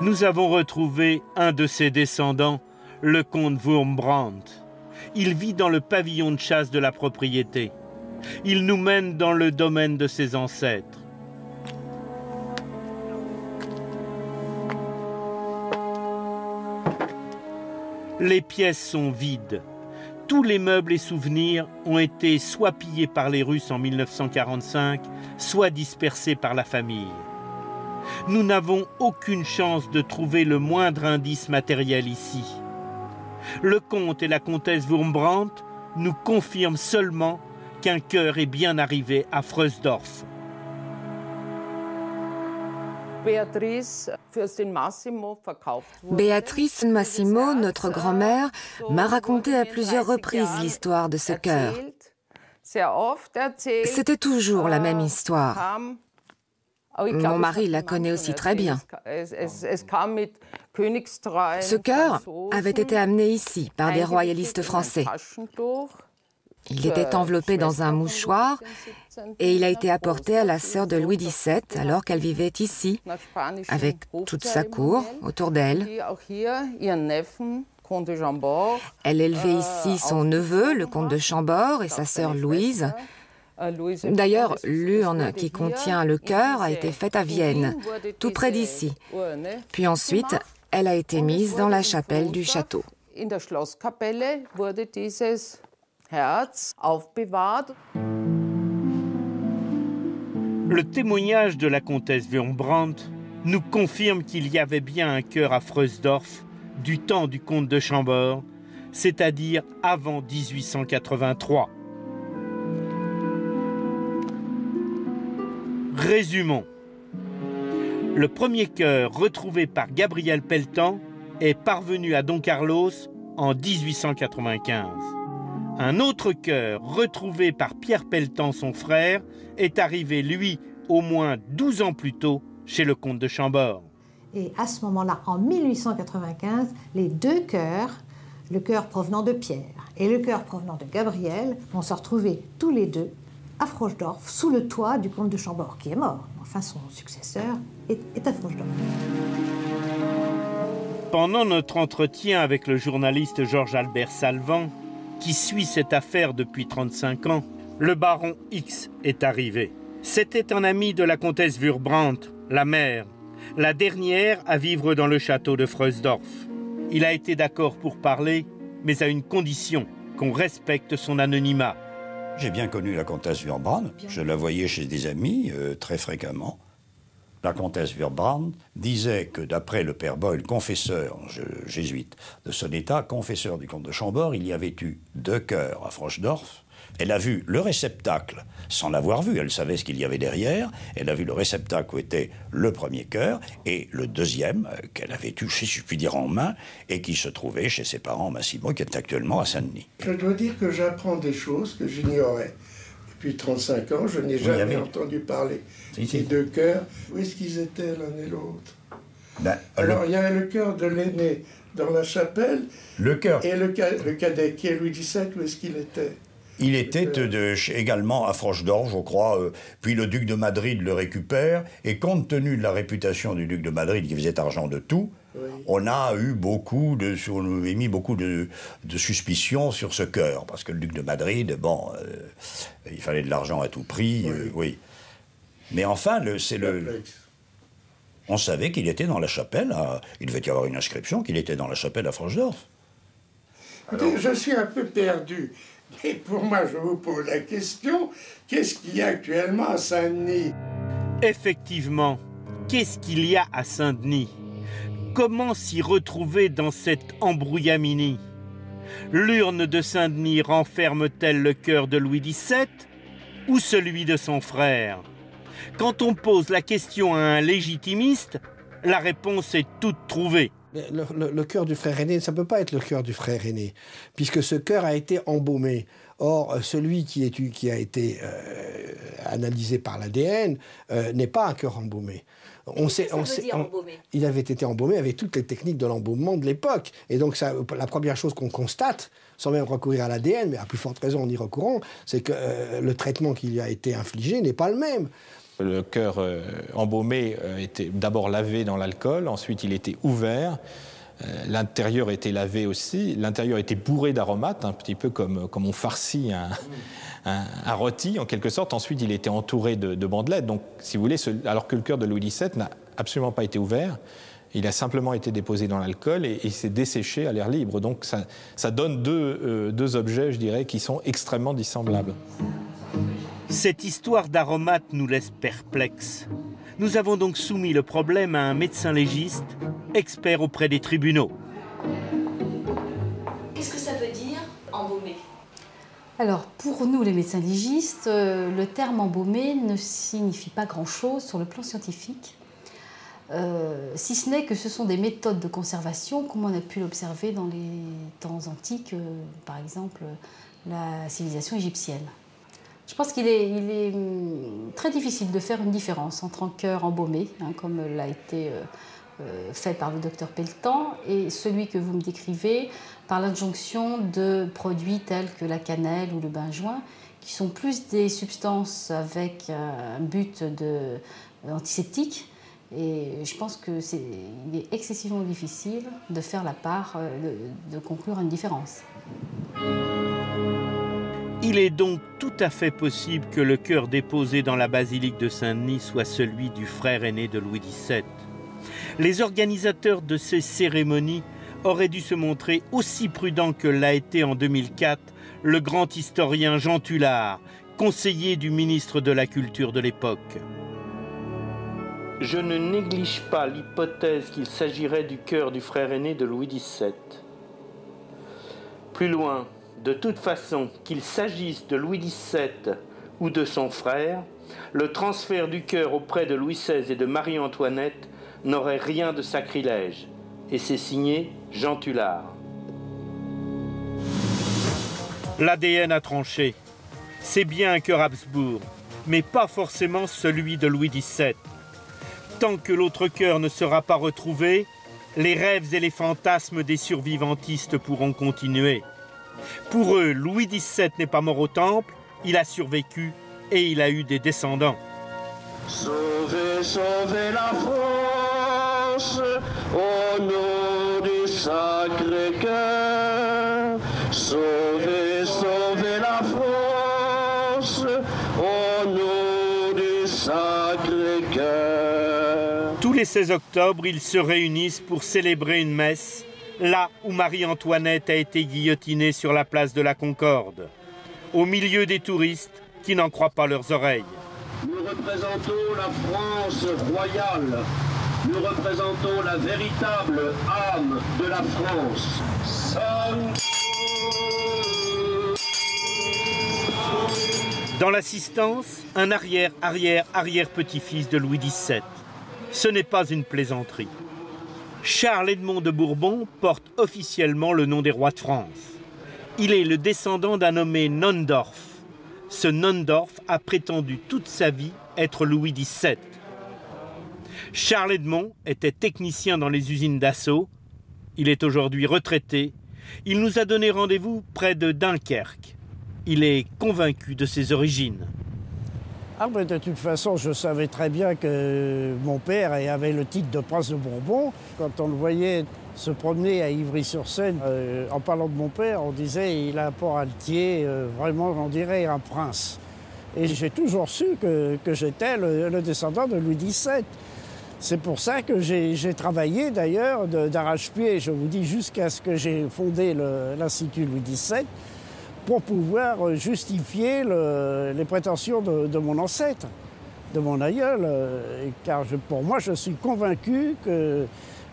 Nous avons retrouvé un de ses descendants, le comte Wurmbrand. Il vit dans le pavillon de chasse de la propriété. Il nous mène dans le domaine de ses ancêtres. Les pièces sont vides. Tous les meubles et souvenirs ont été soit pillés par les Russes en 1945, soit dispersés par la famille. Nous n'avons aucune chance de trouver le moindre indice matériel ici. Le comte et la comtesse Wurmbrand nous confirment seulement qu'un cœur est bien arrivé à Frösdorf. Béatrice Massimo, notre grand-mère, m'a raconté à plusieurs reprises l'histoire de ce cœur. C'était toujours la même histoire. Mon mari la connaît aussi très bien. Ce cœur avait été amené ici par des royalistes français. Il était enveloppé dans un mouchoir et il a été apporté à la sœur de Louis XVII alors qu'elle vivait ici, avec toute sa cour autour d'elle. Elle élevait ici son neveu, le comte de Chambord, et sa sœur Louise. D'ailleurs, l'urne qui contient le cœur a été faite à Vienne, tout près d'ici. Puis ensuite, elle a été mise dans la chapelle du château. Le témoignage de la comtesse Wurmbrandt nous confirme qu'il y avait bien un cœur à Freusdorf du temps du comte de Chambord, c'est-à-dire avant 1883. Résumons. Le premier cœur retrouvé par Gabriel Pelletan est parvenu à Don Carlos en 1895. Un autre cœur retrouvé par Pierre Pelletan, son frère, est arrivé, lui, au moins 12 ans plus tôt, chez le comte de Chambord. Et à ce moment-là, en 1895, les deux cœurs, le cœur provenant de Pierre et le cœur provenant de Gabriel, vont se retrouver tous les deux à Freusdorf, sous le toit du comte de Chambord, qui est mort. Enfin, son successeur est à Freusdorf. Pendant notre entretien avec le journaliste Georges-Albert Salvant, qui suit cette affaire depuis 35 ans, le baron X est arrivé. C'était un ami de la comtesse Wurmbrandt, la mère, la dernière à vivre dans le château de Freusdorf. Il a été d'accord pour parler, mais à une condition, qu'on respecte son anonymat. J'ai bien connu la comtesse Wurmbrandt, je la voyais chez des amis très fréquemment. La comtesse Wurmbrandt disait que d'après le père Boyle, confesseur jésuite de son état, confesseur du comte de Chambord, il y avait eu deux cœurs à Freusdorf. Elle a vu le réceptacle, sans l'avoir vu, elle savait ce qu'il y avait derrière, elle a vu le réceptacle où était le premier cœur et le deuxième qu'elle avait eu, si je puis dire, en main et qui se trouvait chez ses parents Massimo, qui est actuellement à Saint-Denis. Je dois dire que j'apprends des choses que j'ignorais. Depuis 35 ans, je n'ai jamais entendu parler des deux cœurs. Où est-ce qu'ils étaient l'un et l'autre? Alors, il y a le cœur de l'aîné dans la chapelle et le cadet qui est Louis XVII, où est-ce qu'il était? Il était également à Freusdorf, je crois, puis le duc de Madrid le récupère, et compte tenu de la réputation du duc de Madrid qui faisait argent de tout, oui. On a eu beaucoup de, on a émis beaucoup de suspicions sur ce cœur, parce que le duc de Madrid, bon, il fallait de l'argent à tout prix, oui. Mais enfin, c'est le... On savait qu'il était dans la chapelle, il devait y avoir une inscription qu'il était dans la chapelle à Freusdorf. Alors... Je suis un peu perdu. Et pour moi, je vous pose la question, qu'est-ce qu'il y a actuellement à Saint-Denis? Effectivement, qu'est-ce qu'il y a à Saint-Denis? Comment s'y retrouver dans cette embrouillamini? L'urne de Saint-Denis renferme-t-elle le cœur de Louis XVII ou celui de son frère? Quand on pose la question à un légitimiste, la réponse est toute trouvée. Le cœur du frère aîné, ça ne peut pas être le cœur du frère aîné, puisque ce cœur a été embaumé. Or, celui qui a été analysé par l'ADN n'est pas un cœur embaumé. Il avait été embaumé avec toutes les techniques de l'embaumement de l'époque. Et donc, ça, la première chose qu'on constate, sans même recourir à l'ADN, mais à plus forte raison en y recourant, c'est que le traitement qui lui a été infligé n'est pas le même. Le cœur embaumé était d'abord lavé dans l'alcool, ensuite il était ouvert, l'intérieur était lavé aussi, l'intérieur était bourré d'aromates, un petit peu comme on farcit un rôti en quelque sorte, ensuite il était entouré de bandelettes, donc si vous voulez, alors que le cœur de Louis XVII n'a absolument pas été ouvert, il a simplement été déposé dans l'alcool et il s'est desséché à l'air libre, donc ça donne deux objets, je dirais, qui sont extrêmement dissemblables. Cette histoire d'aromates nous laisse perplexes. Nous avons donc soumis le problème à un médecin légiste, expert auprès des tribunaux. Qu'est-ce que ça veut dire, embaumé? Alors, pour nous, les médecins légistes, le terme embaumé ne signifie pas grand-chose sur le plan scientifique, si ce n'est que ce sont des méthodes de conservation, comme on a pu l'observer dans les temps antiques, par exemple la civilisation égyptienne. Je pense qu'il est, très difficile de faire une différence entre un cœur embaumé, hein, comme l'a été fait par le docteur Pelletan, et celui que vous me décrivez par l'injonction de produits tels que la cannelle ou le benjoin, qui sont plus des substances avec un but antiseptique. Et je pense qu'il est excessivement difficile de faire la part, de conclure une différence. Il est donc tout à fait possible que le cœur déposé dans la basilique de Saint-Denis soit celui du frère aîné de Louis XVII. Les organisateurs de ces cérémonies auraient dû se montrer aussi prudents que l'a été en 2004 le grand historien Jean Tullard, conseiller du ministre de la Culture de l'époque. Je ne néglige pas l'hypothèse qu'il s'agirait du cœur du frère aîné de Louis XVII. Plus loin, de toute façon, qu'il s'agisse de Louis XVII ou de son frère, le transfert du cœur auprès de Louis XVI et de Marie-Antoinette n'aurait rien de sacrilège. Et c'est signé Jean Tullard. L'ADN a tranché. C'est bien un cœur Habsbourg, mais pas forcément celui de Louis XVII. Tant que l'autre cœur ne sera pas retrouvé, les rêves et les fantasmes des survivantistes pourront continuer. Pour eux, Louis XVII n'est pas mort au Temple, il a survécu et il a eu des descendants. Sauvez, sauvez la France, au nom du Sacré-Cœur. Sauvez, sauvez la France, au nom du Sacré-Cœur. Tous les 16 octobre, ils se réunissent pour célébrer une messe, là où Marie-Antoinette a été guillotinée sur la place de la Concorde, au milieu des touristes qui n'en croient pas leurs oreilles. Nous représentons la France royale. Nous représentons la véritable âme de la France. Dans l'assistance, un arrière-arrière-arrière-petit-fils de Louis XVII. Ce n'est pas une plaisanterie. Charles Edmond de Bourbon porte officiellement le nom des rois de France. Il est le descendant d'un nommé Nondorf. Ce Nondorf a prétendu toute sa vie être Louis XVII. Charles Edmond était technicien dans les usines d'assaut. Il est aujourd'hui retraité. Il nous a donné rendez-vous près de Dunkerque. Il est convaincu de ses origines. Ah, mais de toute façon, je savais très bien que mon père avait le titre de prince de Bourbon. Quand on le voyait se promener à Ivry-sur-Seine, en parlant de mon père, on disait il a un port altier, vraiment, on dirait un prince. Et j'ai toujours su que j'étais le descendant de Louis XVII. C'est pour ça que j'ai travaillé d'ailleurs d'arrache-pied, je vous dis, jusqu'à ce que j'ai fondé l'Institut Louis XVII, pour pouvoir justifier les prétentions de mon ancêtre, de mon aïeul. Car pour moi, je suis convaincu que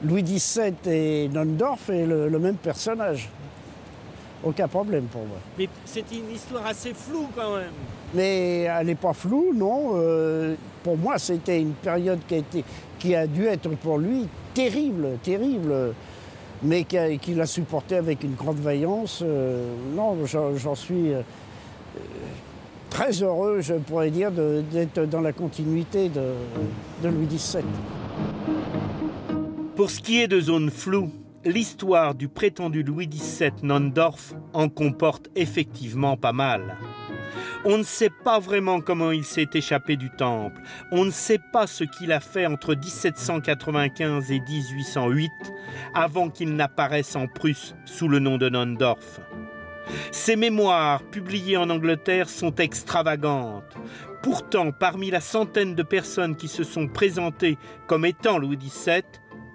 Louis XVII et Nondorf est le même personnage. Aucun problème pour moi. Mais c'est une histoire assez floue quand même. Mais elle n'est pas floue, non. Pour moi, c'était une période qui a dû être pour lui terrible, terrible. Mais qu'il a supporté avec une grande vaillance. Non, j'en suis très heureux, je pourrais dire, d'être dans la continuité de Louis XVII. Pour ce qui est de zones floues, l'histoire du prétendu Louis XVII Nondorf en comporte effectivement pas mal. On ne sait pas vraiment comment il s'est échappé du Temple. On ne sait pas ce qu'il a fait entre 1795 et 1808 avant qu'il n'apparaisse en Prusse sous le nom de Nondorf. Ses mémoires, publiées en Angleterre, sont extravagantes. Pourtant, parmi la centaine de personnes qui se sont présentées comme étant Louis XVII,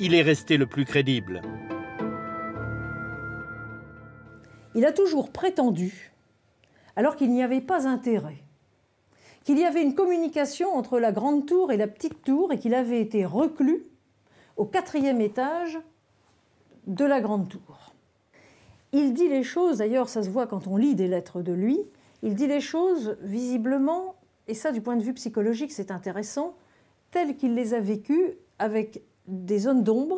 il est resté le plus crédible. Il a toujours prétendu, alors qu'il n'y avait pas intérêt, qu'il y avait une communication entre la grande tour et la petite tour et qu'il avait été reclus au 4e étage de la grande tour. Il dit les choses, d'ailleurs ça se voit quand on lit des lettres de lui, il dit les choses visiblement, et ça du point de vue psychologique c'est intéressant, telles qu'il les a vécues avec des zones d'ombre,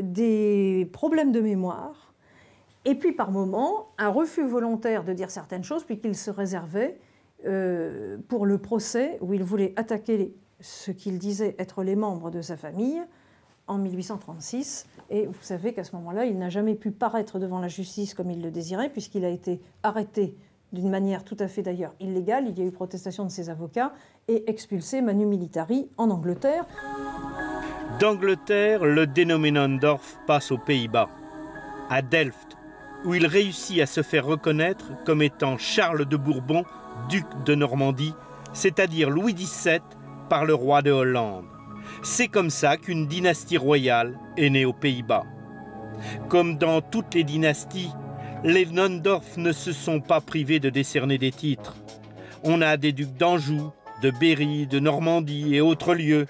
des problèmes de mémoire, et puis par moments, un refus volontaire de dire certaines choses, puis qu'il se réservait pour le procès où il voulait attaquer ce qu'il disait être les membres de sa famille en 1836. Et vous savez qu'à ce moment-là, il n'a jamais pu paraître devant la justice comme il le désirait, puisqu'il a été arrêté d'une manière tout à fait d'ailleurs illégale. Il y a eu protestation de ses avocats et expulsé manu militari en Angleterre. D'Angleterre, le Denominandorf passe aux Pays-Bas, à Delft, où il réussit à se faire reconnaître comme étant Charles de Bourbon, duc de Normandie, c'est-à-dire Louis XVII, par le roi de Hollande. C'est comme ça qu'une dynastie royale est née aux Pays-Bas. Comme dans toutes les dynasties, les Nondorf ne se sont pas privés de décerner des titres. On a des ducs d'Anjou, de Berry, de Normandie et autres lieux.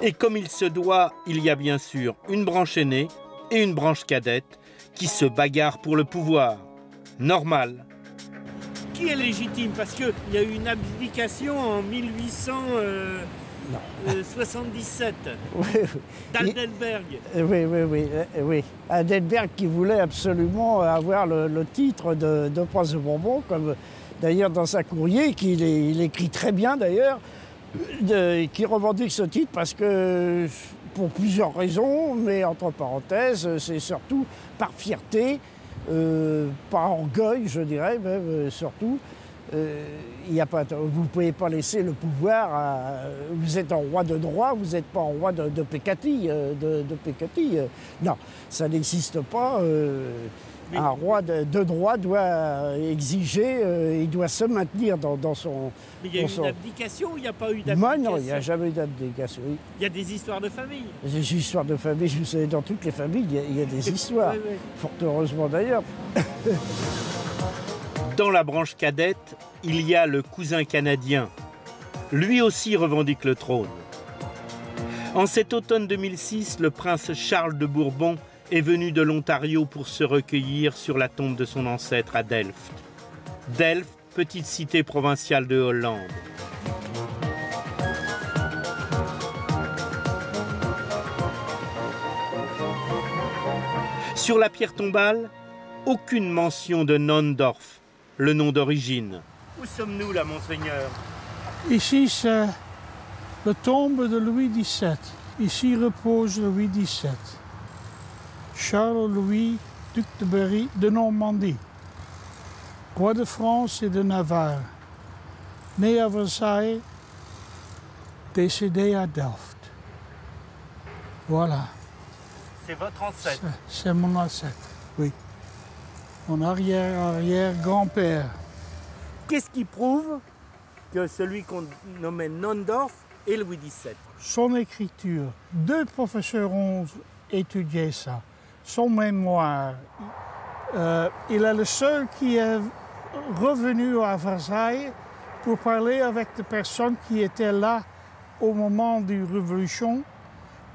Et comme il se doit, il y a bien sûr une branche aînée et une branche cadette qui se bagarrent pour le pouvoir. Normal. Qui est légitime? Parce qu'il y a eu une abdication en 1877. D'Adelberg. Oui. Adelberg qui voulait absolument avoir le titre de prince de Bourbon, comme d'ailleurs dans un courrier qu'il écrit très bien d'ailleurs, qui revendique ce titre parce que, pour plusieurs raisons, mais entre parenthèses, c'est surtout par fierté, par orgueil, je dirais, même surtout. Vous ne pouvez pas laisser le pouvoir à... Vous êtes en roi de droit, vous n'êtes pas en roi de Pécati. Non, ça n'existe pas. Un roi de droit doit exiger, il doit se maintenir dans son... Mais il y a eu une abdication ou il n'y a pas eu d'abdication? Moi, non, il n'y a jamais eu d'abdication. Oui. Il y a des histoires de famille. Des histoires de famille, vous savez, dans toutes les familles, il y a des histoires. Oui. Fort heureusement, d'ailleurs. Dans la branche cadette, il y a le cousin canadien. Lui aussi revendique le trône. En cet automne 2006, le prince Charles de Bourbon est venu de l'Ontario pour se recueillir sur la tombe de son ancêtre à Delft. Delft, petite cité provinciale de Hollande. Sur la pierre tombale, aucune mention de Nondorf, le nom d'origine. Où sommes-nous là, monseigneur? Ici, c'est la tombe de Louis XVII. Ici repose Louis XVII. Charles-Louis, duc de Berry, de Normandie, roi de France et de Navarre, né à Versailles, décédé à Delft. Voilà. C'est votre ancêtre? C'est mon ancêtre, oui. Mon arrière-arrière-grand-père. Qu'est-ce qui prouve que celui qu'on nommait Nondorf est Louis XVII? Son écriture. Deux professeurs ont étudié ça. Son mémoire. Il est le seul qui est revenu à Versailles pour parler avec des personnes qui étaient là au moment de la Révolution.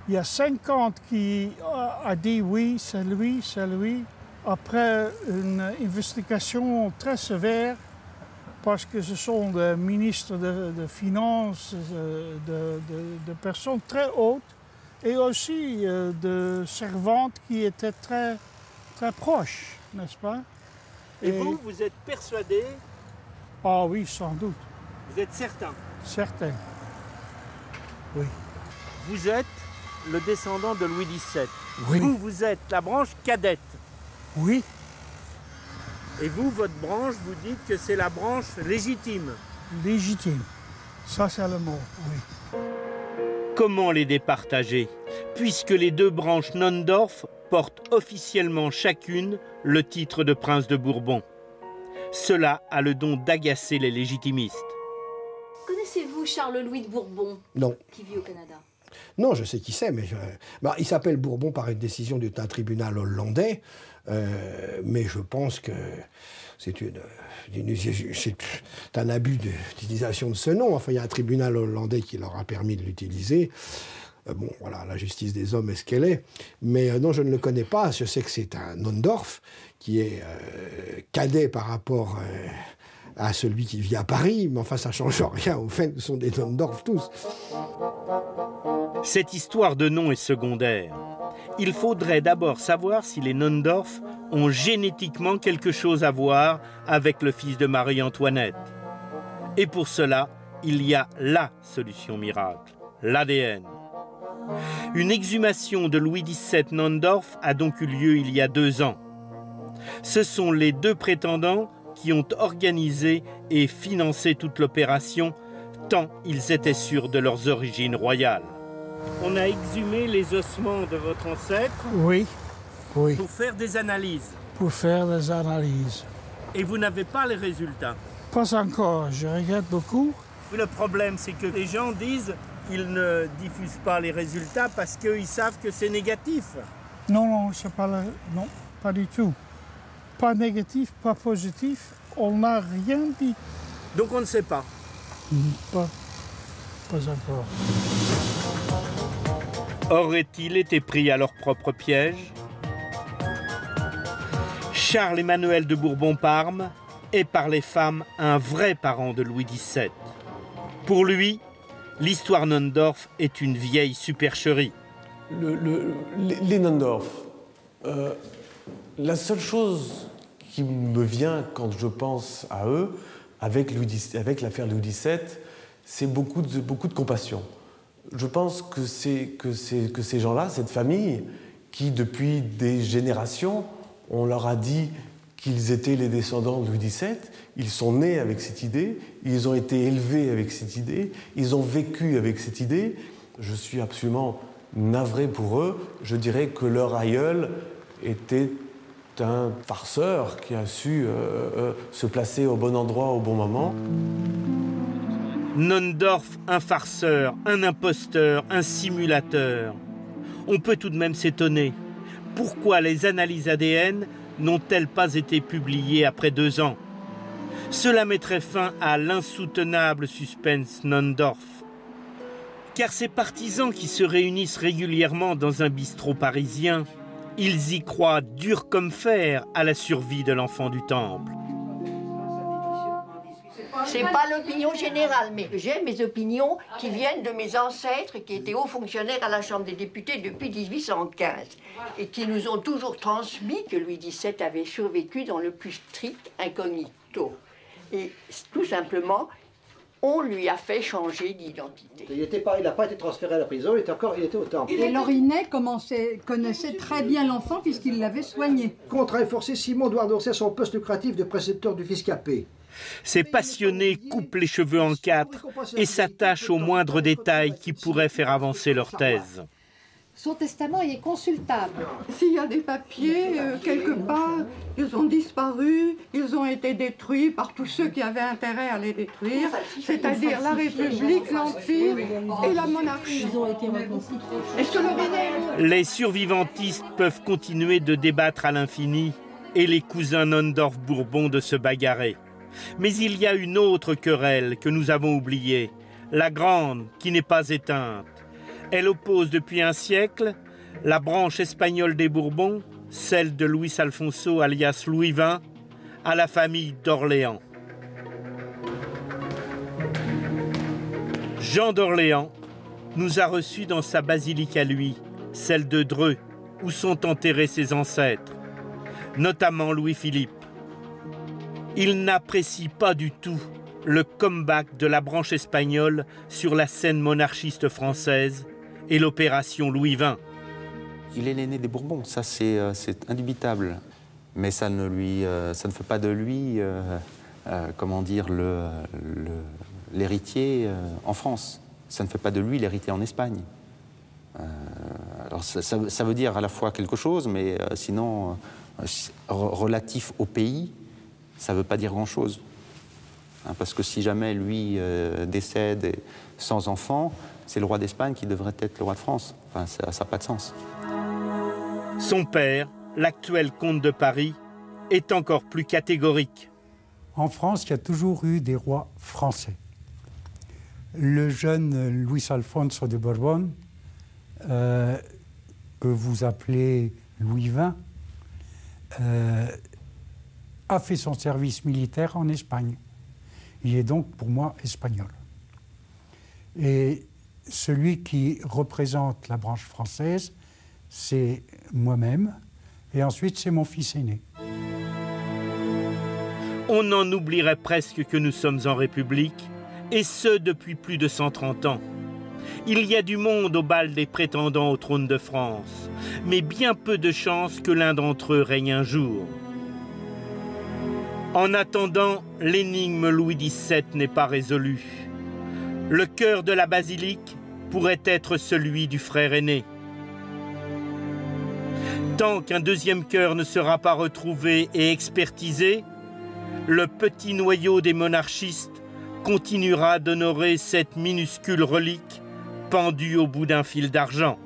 Il y a 50 qui a dit oui, c'est lui, c'est lui. Après une investigation très sévère, parce que ce sont des ministres de Finances, de personnes très hautes, et aussi de servantes qui étaient très, très proches, n'est-ce pas? Et vous, vous êtes persuadé? Ah oui, sans doute. Vous êtes certain? Certain, oui. Vous êtes le descendant de Louis XVII. Oui. Vous, vous êtes la branche cadette. Oui. Et vous, votre branche, vous dites que c'est la branche légitime? Légitime. Ça, c'est le mot, oui. Comment les départager, puisque les deux branches Nondorf portent officiellement chacune le titre de prince de Bourbon? Cela a le don d'agacer les légitimistes. Connaissez-vous Charles-Louis de Bourbon? Non. Qui vit au Canada? Non, je sais qui c'est, mais il s'appelle Bourbon par une décision d'un tribunal hollandais, mais je pense que c'est un abus d'utilisation de ce nom. Enfin, il y a un tribunal hollandais qui leur a permis de l'utiliser. Bon, voilà, la justice des hommes est ce qu'elle est. Mais non, je ne le connais pas. Je sais que c'est un Nondorf qui est cadet par rapport... à celui qui vit à Paris, mais enfin ça ne change rien, au fait, ce sont des Nondorf tous. Cette histoire de nom est secondaire. Il faudrait d'abord savoir si les Nondorf ont génétiquement quelque chose à voir avec le fils de Marie-Antoinette. Et pour cela, il y a la solution miracle, l'ADN. Une exhumation de Louis XVII Nandorf a donc eu lieu il y a 2 ans. Ce sont les 2 prétendants qui ont organisé et financé toute l'opération, tant ils étaient sûrs de leurs origines royales. On a exhumé les ossements de votre ancêtre. Oui, oui. Pour faire des analyses. Pour faire des analyses. Et vous n'avez pas les résultats? Pas encore, je regrette beaucoup. Le problème, c'est que les gens disent qu'ils ne diffusent pas les résultats parce qu'ils savent que c'est négatif. Non, non, c'est pas le... non, pas du tout. Pas négatif, pas positif, on n'a rien dit. Donc on ne sait pas. Pas encore. Auraient-ils été pris à leur propre piège? Charles-Emmanuel de Bourbon-Parme est par les femmes un vrai parent de Louis XVII. Pour lui, l'histoire Nandorf est une vieille supercherie. Les Nandorf... La seule chose qui me vient quand je pense à eux, avec l'affaire Louis XVII, c'est beaucoup de compassion. Je pense que ces gens-là, cette famille, qui depuis des générations, on leur a dit qu'ils étaient les descendants de Louis XVII, ils sont nés avec cette idée, ils ont été élevés avec cette idée, ils ont vécu avec cette idée. Je suis absolument navré pour eux. Je dirais que leur aïeul était un farceur qui a su se placer au bon endroit au bon moment. Nandorf, un farceur, un imposteur, un simulateur. On peut tout de même s'étonner. Pourquoi les analyses ADN n'ont-elles pas été publiées après 2 ans? Cela mettrait fin à l'insoutenable suspense Nandorf. Car ces partisans qui se réunissent régulièrement dans un bistrot parisien, ils y croient dur comme fer à la survie de l'enfant du temple. C'est pas l'opinion générale, mais j'ai mes opinions qui viennent de mes ancêtres qui étaient hauts fonctionnaires à la Chambre des députés depuis 1815 et qui nous ont toujours transmis que Louis XVII avait survécu dans le plus strict incognito. Et tout simplement, on lui a fait changer d'identité. Il n'a pas été transféré à la prison, il était au temple. Et Lorinet connaissait très bien l'enfant puisqu'il l'avait soigné. Contraint et forcé, Simon doit endosser son poste lucratif de précepteur du fiscapé. Ces passionnés coupent les cheveux en 4 et s'attachent aux moindres détails qui pourraient faire avancer leur thèse. Son testament est consultable. S'il y a des papiers, quelque part, ils ont disparu, ils ont été détruits par tous ceux qui avaient intérêt à les détruire, c'est-à-dire la République, l'Empire et la monarchie. Les survivantistes peuvent continuer de débattre à l'infini et les cousins Nandorf-Bourbon de se bagarrer. Mais il y a une autre querelle que nous avons oubliée, la grande qui n'est pas éteinte. Elle oppose depuis un siècle la branche espagnole des Bourbons, celle de Luis Alfonso alias Louis XX, à la famille d'Orléans. Jean d'Orléans nous a reçus dans sa basilique à lui, celle de Dreux, où sont enterrés ses ancêtres, notamment Louis-Philippe. Il n'apprécie pas du tout le comeback de la branche espagnole sur la scène monarchiste française, et l'opération Louis XX. Il est l'aîné des Bourbons, ça c'est indubitable. Mais ça ne fait pas de lui, comment dire, l'héritier en France. Ça ne fait pas de lui l'héritier en Espagne. Alors ça veut dire à la fois quelque chose, mais sinon, relatif au pays, ça ne veut pas dire grand-chose. Hein, parce que si jamais lui décède sans enfant, c'est le roi d'Espagne qui devrait être le roi de France. Enfin, ça n'a pas de sens. Son père, l'actuel comte de Paris, est encore plus catégorique. En France, il y a toujours eu des rois français. Le jeune Louis-Alphonse de Bourbon, que vous appelez Louis XX, a fait son service militaire en Espagne. Il est donc, pour moi, espagnol. Et celui qui représente la branche française, c'est moi-même, et ensuite c'est mon fils aîné. on en oublierait presque que nous sommes en République, et ce depuis plus de 130 ans. Il y a du monde au bal des prétendants au trône de France, mais bien peu de chances que l'un d'entre eux règne un jour. En attendant, l'énigme Louis XVII n'est pas résolue. Le cœur de la basilique pourrait être celui du frère aîné. Tant qu'un deuxième cœur ne sera pas retrouvé et expertisé, le petit noyau des monarchistes continuera d'honorer cette minuscule relique pendue au bout d'un fil d'argent.